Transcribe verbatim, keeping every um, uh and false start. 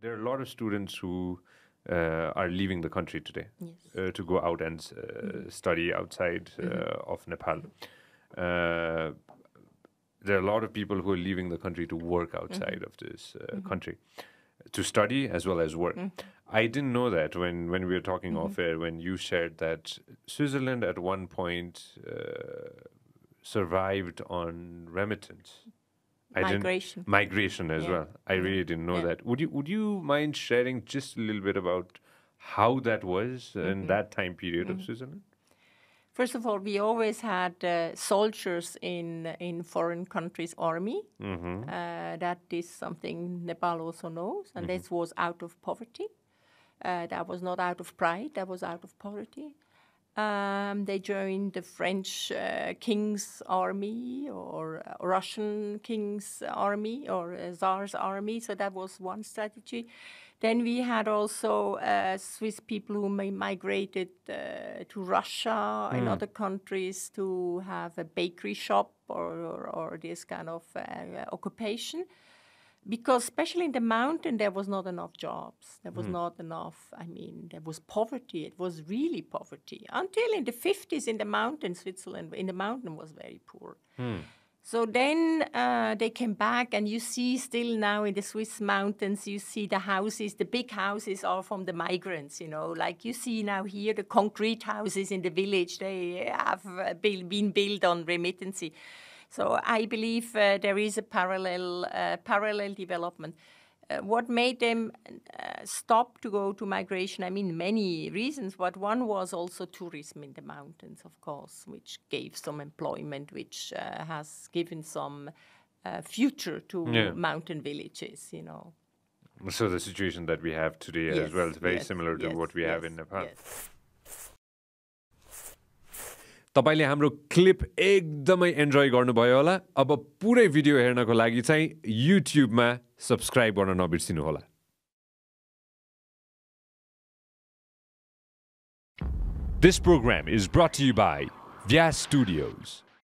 There are a lot of students who uh, are leaving the country today, yes. uh, to go out and uh, mm-hmm. study outside uh, mm-hmm. of Nepal. Uh, there are a lot of people who are leaving the country to work outside mm-hmm. of this uh, mm-hmm. country, to study as well as work. Mm-hmm. I didn't know that when, when we were talking mm-hmm. off air, when you shared that Switzerland at one point uh, survived on remittance. I migration. Didn't, migration as yeah. well. I really didn't know yeah. that. Would you would you mind sharing just a little bit about how that was mm-hmm. in that time period mm-hmm. of Switzerland? First of all, we always had uh, soldiers in in foreign countries' army. Mm-hmm. uh, that is something Nepal also knows, and mm-hmm. this was out of poverty. Uh, that was not out of pride. That was out of poverty. Um, they joined the French uh, king's army or uh, Russian king's army or uh, Tsar's army. So that was one strategy. Then we had also uh, Swiss people who migrated uh, to Russia mm. and other countries to have a bakery shop or, or, or this kind of uh, occupation. Because especially in the mountain, there was not enough jobs. There was mm. not enough, I mean, there was poverty. It was really poverty. Until in the fifties, in the mountain, Switzerland, in the mountain was very poor. Mm. So then uh, they came back, and you see still now in the Swiss mountains, you see the houses, the big houses are from the migrants, you know. Like you see now here, the concrete houses in the village, they have been built on remittance. So I believe uh, there is a parallel uh, parallel development. Uh, what made them uh, stop to go to migration? I mean, many reasons, but one was also tourism in the mountains, of course, which gave some employment, which uh, has given some uh, future to yeah. mountain villages, you know. So the situation that we have today yes, as well is very yes, similar to yes, what we yes, have in Nepal. Yes. तपाईले हाम्रो clip एकदमै enjoy गर्नुभयो होला अब पुरै video हेर्नको लागि चाहिँ YouTube मा सब्स्क्राइब गर्न नबिर्सिनु होला This program is brought to you by Vyas Studios